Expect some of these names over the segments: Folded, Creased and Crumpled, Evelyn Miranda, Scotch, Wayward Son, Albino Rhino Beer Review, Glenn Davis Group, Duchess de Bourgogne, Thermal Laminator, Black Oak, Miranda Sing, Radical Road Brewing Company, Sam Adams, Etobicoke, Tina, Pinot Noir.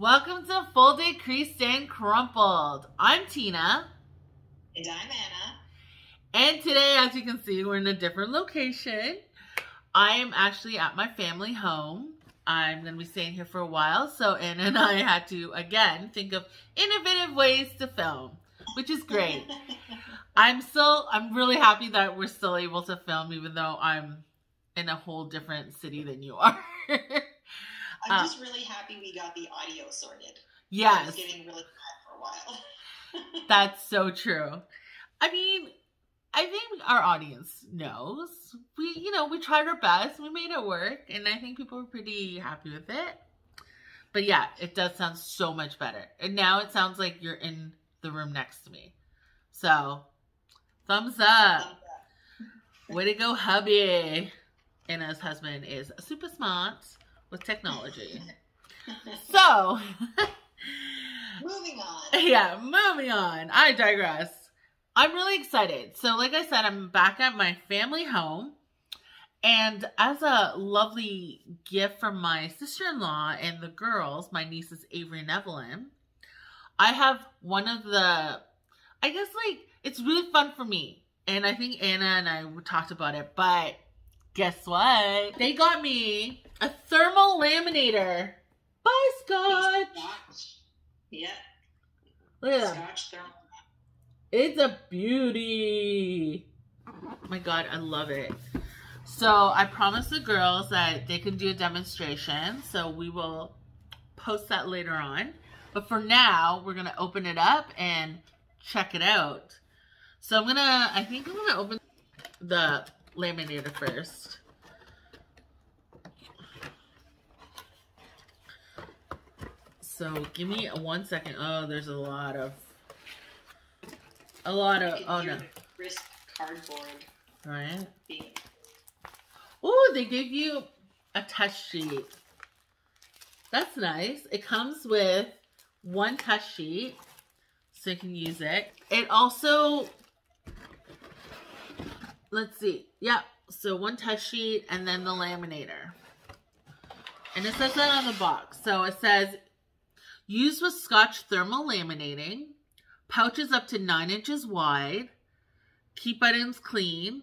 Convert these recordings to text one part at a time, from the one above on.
Welcome to Folded, Creased, and Crumpled. I'm Tina. And I'm Anna. And today, as you can see, we're in a different location. I am actually at my family home. I'm going to be staying here for a while, so Anna and I had to, again, think of innovative ways to film, which is great. I'm really happy that we're still able to film, even though I'm in a whole different city than you are. I'm just really happy we got the audio sorted. Yes. I was getting really bad for a while. That's so true. I mean, I think our audience knows. We tried our best. We made it work. And I think people were pretty happy with it. But yeah, it does sound so much better. And now it sounds like you're in the room next to me. So, thumbs up. Thumbs up. Way to go, hubby. Anna's husband is super smart with technology. So, moving on. Yeah, moving on. I digress. I'm really excited. So, like I said, I'm back at my family home. And as a lovely gift from my sister-in-law and the girls, my nieces Avery and Evelyn, I have one of the, I guess, like, it's really fun for me. And I think Anna and I talked about it, but guess what? They got me a Thermal Laminator by Scotch. Yeah. Look at Scotch Thermal. It's a beauty. Oh my God, I love it. So I promised the girls that they can do a demonstration. So we will post that later on. But for now, we're going to open it up and check it out. So I think I'm going to open the laminator first. So give me 1 second. Oh, there's a lot of oh no, crisp cardboard. Right. Oh, they give you a test sheet. That's nice. It comes with one test sheet, so you can use it. It also, let's see. Yeah, so one test sheet and then the laminator. And it says that on the box. So it says, used with Scotch thermal laminating, pouches up to 9 inches wide, keep items clean,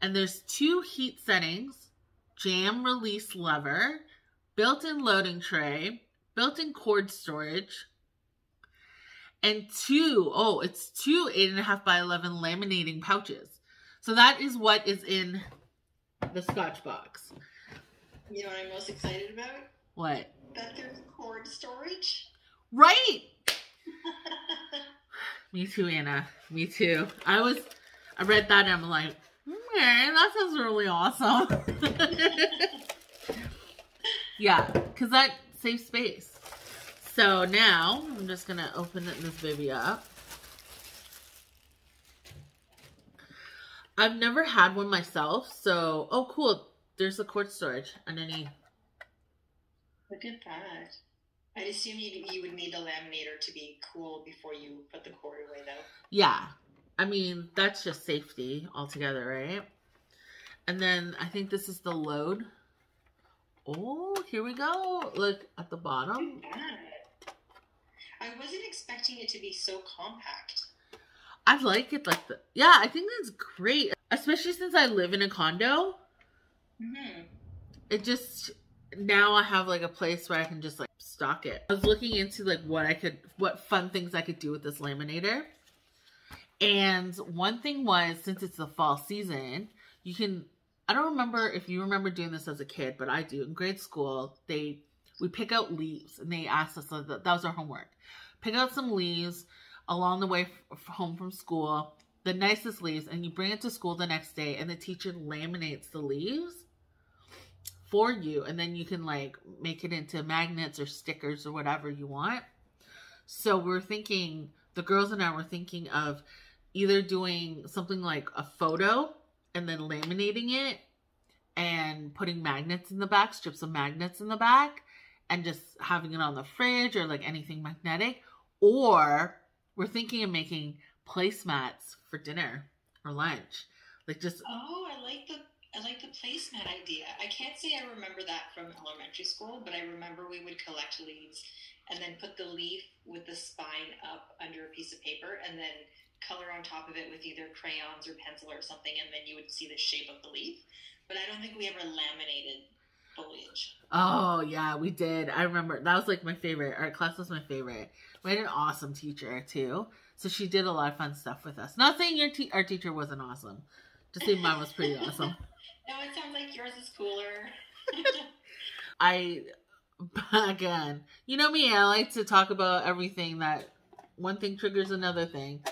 and there's 2 heat settings, jam release lever, built-in loading tray, built-in cord storage, and 2 8.5 by 11 laminating pouches. So that is what is in the Scotch box. You know what I'm most excited about? What? That there's cord storage. Right. Me too, Anna. Me too. I read that and I'm like, that sounds really awesome. Yeah, because that saves space. So now I'm just going to open this baby up. I've never had one myself, so, oh cool, there's the cord storage underneath. Look at that. I assume you would need the laminator to be cool before you put the cord away, though. Yeah. I mean, that's just safety altogether, right? And then I think this is the load. Oh, here we go. Look at the bottom. Look at that. I wasn't expecting it to be so compact. I like it like that. Yeah, I think that's great. Especially since I live in a condo. Mm-hmm. It just, now I have like a place where I can just like stock it. I was looking into like what fun things I could do with this laminator. And one thing was, since it's the fall season, you can, I don't remember if you remember doing this as a kid, but I do. In grade school, we pick out leaves and they asked us, that was our homework. Pick out some leaves along the way home from school, the nicest leaves, and you bring it to school the next day and the teacher laminates the leaves for you, and then you can like make it into magnets or stickers or whatever you want. So we're thinking, the girls and I were thinking of either doing something like a photo and then laminating it and putting magnets in the back, strips of magnets in the back, and just having it on the fridge or like anything magnetic, or we're thinking of making placemats for dinner or lunch, like just, oh, I like the I like the placemat idea. I can't say I remember that from elementary school, but I remember we would collect leaves and then put the leaf with the spine up under a piece of paper and then color on top of it with either crayons or pencil or something, and then you would see the shape of the leaf. But I don't think we ever laminated foliage. Oh, yeah, we did. I remember. That was, like, my favorite. Our class was my favorite. We had an awesome teacher, too. So she did a lot of fun stuff with us. Not saying our teacher wasn't awesome. Just saying mine was pretty awesome. No, it sounds like yours is cooler. Again, you know me, I like to talk about everything that one thing triggers another thing.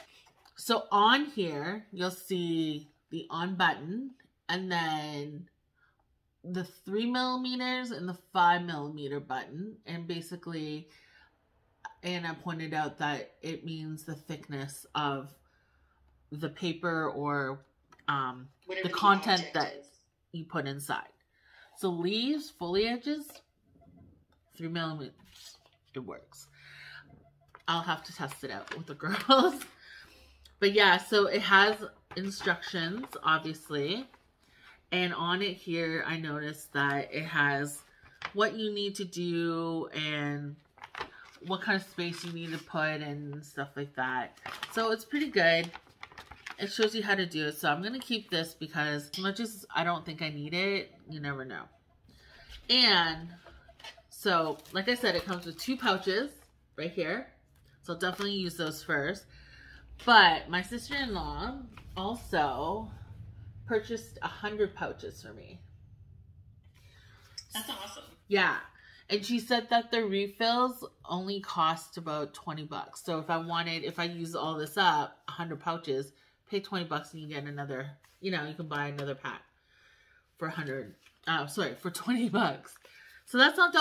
So on here, you'll see the on button and then the 3 millimeters and the 5 millimeter button. And basically, Anna pointed out that it means the thickness of the paper or the content that you put inside. So leaves, foliages, 3 millimeters. It works. I'll have to test it out with the girls. But yeah, so it has instructions, obviously. And on it here, I noticed that it has what you need to do and what kind of space you need to put and stuff like that. So it's pretty good. It shows you how to do it. So I'm going to keep this because as much as I don't think I need it, you never know. And so, like I said, it comes with 2 pouches right here. So I'll definitely use those first. But my sister-in-law also purchased 100 pouches for me. That's awesome. Yeah. And she said that the refills only cost about $20. So if I use all this up, 100 pouches, pay $20 and you get another, you can buy another pack for $20. So that's not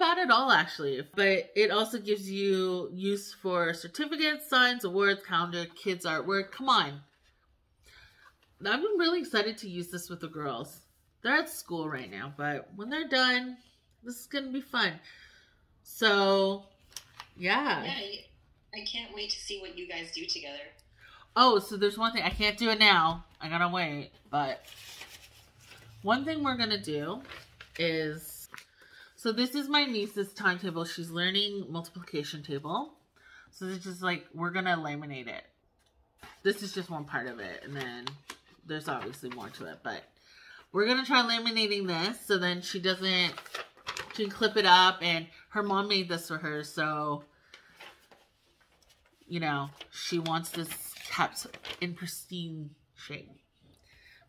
bad at all, actually. But it also gives you use for certificates, signs, awards, calendar, kids' artwork. Come on. I've been really excited to use this with the girls. They're at school right now, but when they're done, this is going to be fun. So, yeah. Yeah, I can't wait to see what you guys do together. Oh, so there's one thing. I can't do it now. I gotta wait. But one thing we're going to do is... So this is my niece's timetable. She's learning multiplication table. So it's just like, we're going to laminate it. This is just one part of it. And then there's obviously more to it. But we're going to try laminating this. So then she can clip it up. And her mom made this for her. So, she wants this kept in pristine shape.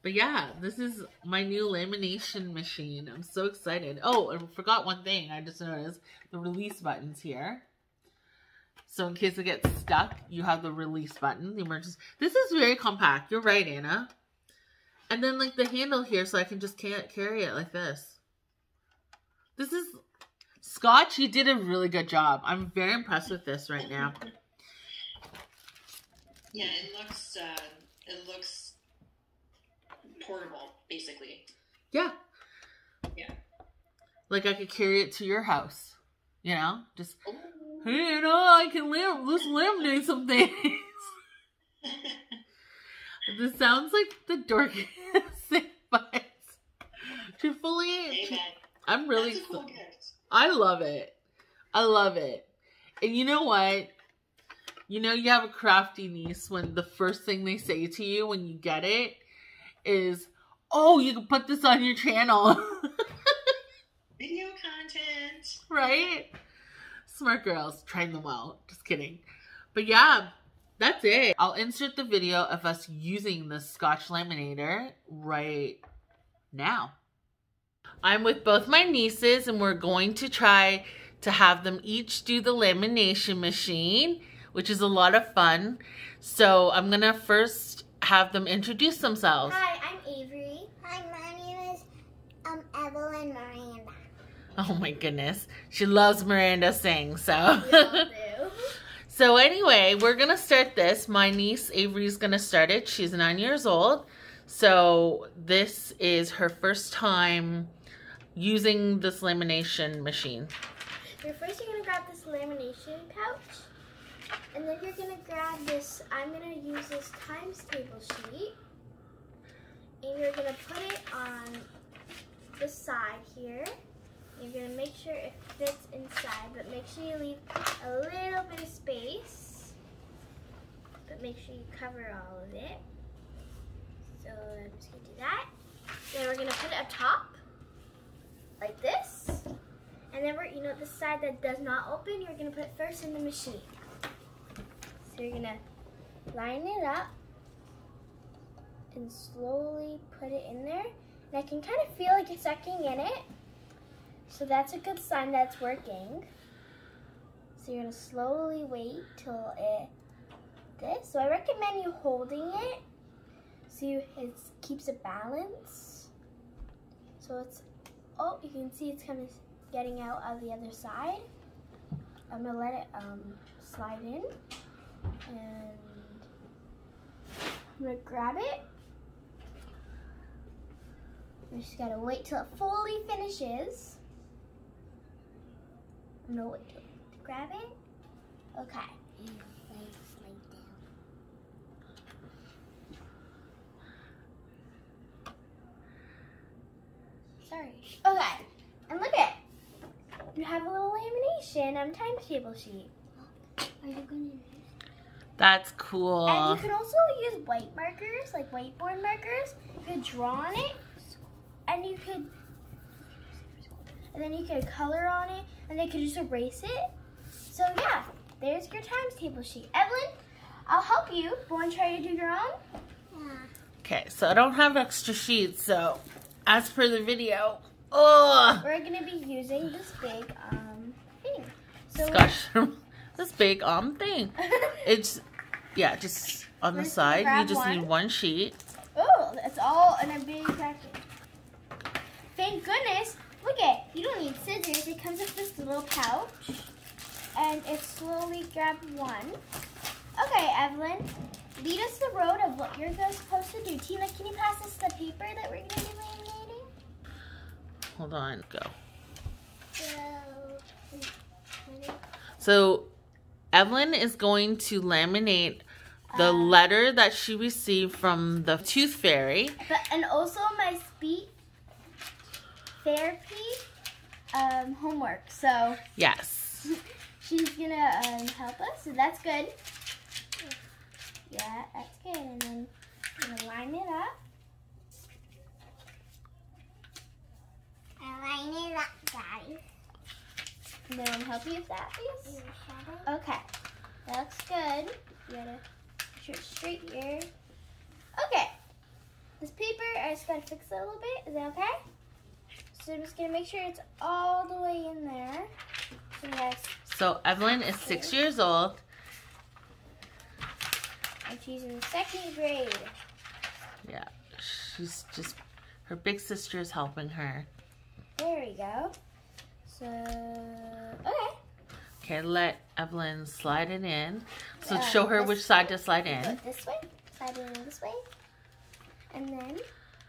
But yeah, this is my new lamination machine. I'm so excited. Oh, I forgot one thing. I just noticed the release button's here. So in case it gets stuck, you have the release button, the emergency. This is very compact. You're right, Anna. And then like the handle here, so I can't carry it like this. This is Scotch. You did a really good job. I'm very impressed with this right now. Yeah, it looks portable, basically. Yeah. Like I could carry it to your house, Just, ooh. Hey, I can laminate some things. This sounds like the dorkiest thing, but truthfully, I'm really cool. I love it. And you know what? You have a crafty niece when the first thing they say to you when you get it is, oh, you can put this on your channel. Video content. Right? Smart girls. Train them well. Just kidding. But yeah, that's it. I'll insert the video of us using the Scotch laminator right now. I'm with both my nieces and we're going to try to have them each do the lamination machine, which is a lot of fun. So I'm going to first have them introduce themselves. Hi, I'm Avery. Hi, my name is Evelyn Miranda. Oh my goodness. She loves Miranda Sing, so. We all do. So anyway, we're going to start this. My niece Avery's going to start it. She's 9 years old. So this is her first time using this lamination machine. So first you're going to grab this lamination pouch. And then you're going to grab this, I'm going to use this times table sheet. And you're going to put it on the side here. You're going to make sure it fits inside, but make sure you leave a little bit of space. But make sure you cover all of it. So I'm just going to do that. Then we're going to put it up top, like this. And then we're, you know, the side that does not open, you're going to put it first in the machine. So you're going to line it up and slowly put it in there. And I can kind of feel like it's sucking in it. So that's a good sign that's working. So you're gonna slowly wait till it, this. So I recommend you holding it so it keeps a balance. So it's, oh, you can see it's kind of getting out of the other side. I'm gonna let it slide in. And I'm gonna grab it. I just gotta wait till it fully finishes. No, wait, grab it. Okay. And slide down. Sorry. Okay. And look at it. You have a little lamination on timetable sheet. Are you gonna use it? That's cool. And you can also use white markers, like whiteboard markers. You could draw on it, and you could. And then you could color on it, and they could just erase it. So yeah, there's your times table sheet. Evelyn, I'll help you. Want to try to do your own? Yeah. Okay, so I don't have extra sheets, so as per the video, we're gonna be using this big thing. So Scotch, this big thing. It's yeah, just on the side. You just need one sheet. Oh, it's all in a big package. Thank goodness. Look at it, you don't need scissors, it comes with this little pouch, and it's slowly grab one. Okay, Evelyn, lead us the road of what you're supposed to do. Tina, can you pass us the paper that we're going to be laminating? Hold on, go. So, Evelyn is going to laminate the letter that she received from the Tooth Fairy. But, and also my speech therapy homework, so yes, she's gonna help us, so that's good. Yeah, that's good. And then I'm gonna line it up. I line it up, guys. And then I'll help you with that, please. Okay, that looks good. You gotta shoot straight here. Okay, this paper I just gotta fix it a little bit. Is that okay? So I'm just going to make sure it's all the way in there. So, yes. So Evelyn is 6 years old. And she's in second grade. Yeah. She's just, her big sister is helping her. There we go. So, okay. Okay, let Evelyn slide it in. So show her which side to slide in. Go this way. Slide it in this way. And then...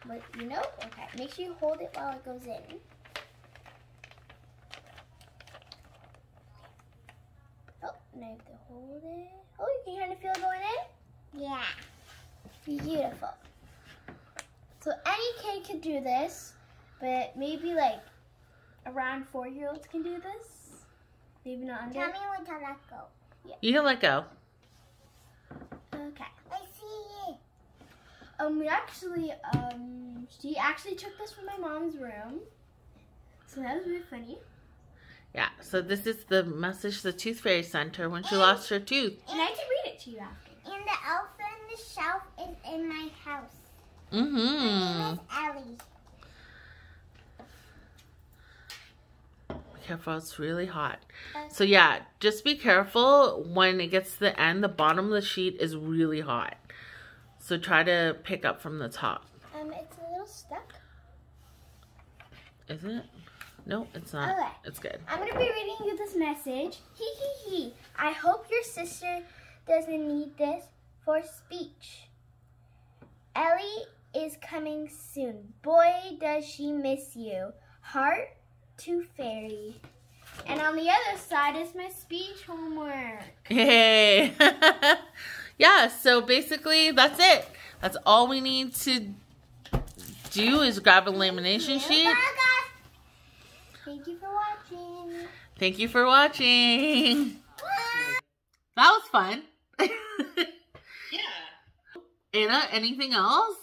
But you know, okay, make sure you hold it while it goes in. Oh, now you have to hold it. Oh, you can kind of feel it going in? Yeah. Beautiful. So any kid can do this, but maybe like around 4-year-olds can do this. Maybe not under. Tell me when to let go. Yeah. You can let go. Okay. I see it. We actually, she actually took this from my mom's room. So that was really funny. Yeah, so this is the message the Tooth Fairy sent her when she lost her tooth. And I can read it to you after. And the elf on the shelf is in my house. Mm-hmm. Her name is Ellie. Be careful, it's really hot. Okay. So yeah, just be careful when it gets to the end. The bottom of the sheet is really hot. So try to pick up from the top. It's a little stuck. Is it? No, it's not. Okay. It's good. I'm going to be reading you this message. Hee. I hope your sister doesn't need this for speech. Ellie is coming soon. Boy, does she miss you. Heart to fairy. And on the other side is my speech homework. Yay. Yeah, so basically that's it. That's all we need to do is grab a lamination sheet. Thank you for watching. Thank you for watching. That was fun. Yeah. Anna, anything else?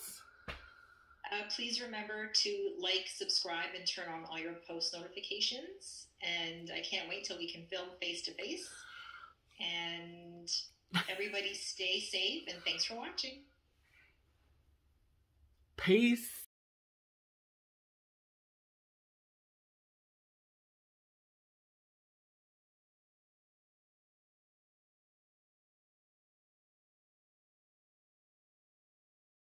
Please remember to like, subscribe, and turn on all your post notifications. And I can't wait till we can film face-to-face. And everybody stay safe, and thanks for watching. Peace.